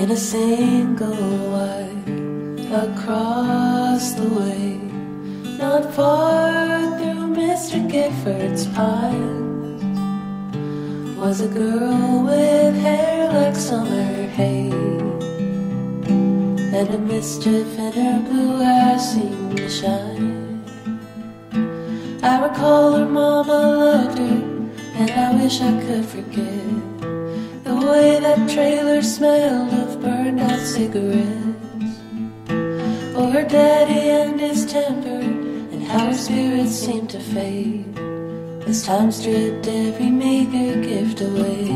in a single word across the way, not far through Mr. Gifford's pines, was a girl with hair like summer haze, and a mischief in her blue eyes seemed to shine. I recall her mama loved her, and I wish I could forget the way that trailer smelled of burned out cigarettes, or her daddy and his temper, and how her spirits seemed to fade as time stripped every meager gift away.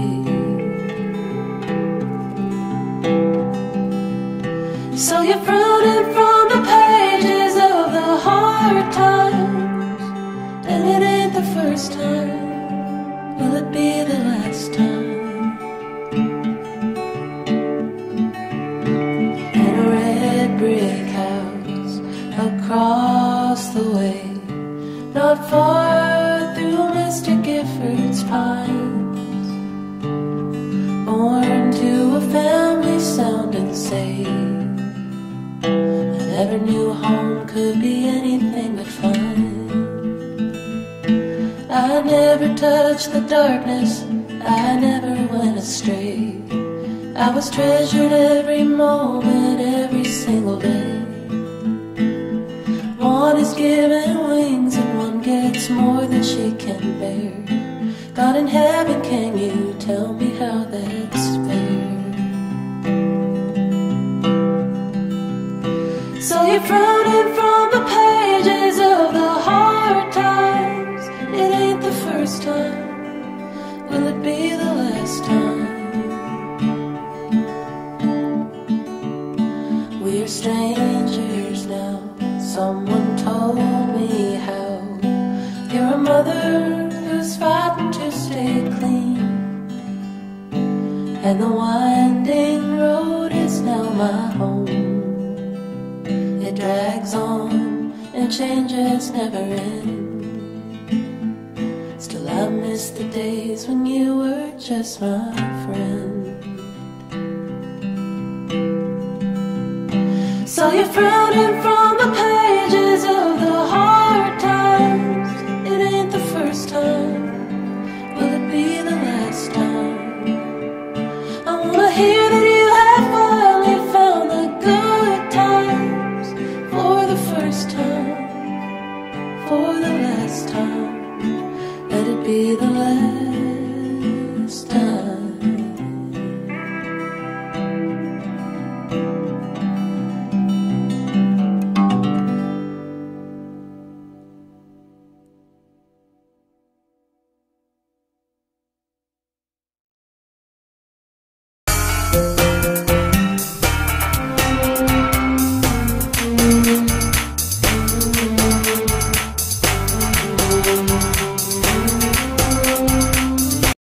So you brooded from the pages of the hard times, and it ain't the first time, will it be the last time? Brick house across the way, not far through Mr. Gifford's pines, born to a family sound and safe. I never knew home could be anything but fine. I never touched the darkness, I never went astray. I was treasured every moment, every single day. One is given wings and one gets more than she can bear. God in heaven, can you tell me how that's fair? So you floated from the pages of the hard times. It ain't the first time, will it be the last time? We're strangers now, someone told me how. You're a mother who's fighting to stay clean, and the winding road is now my home. It drags on and changes never end. Still I miss the days when you were just my friend. So you frowned in front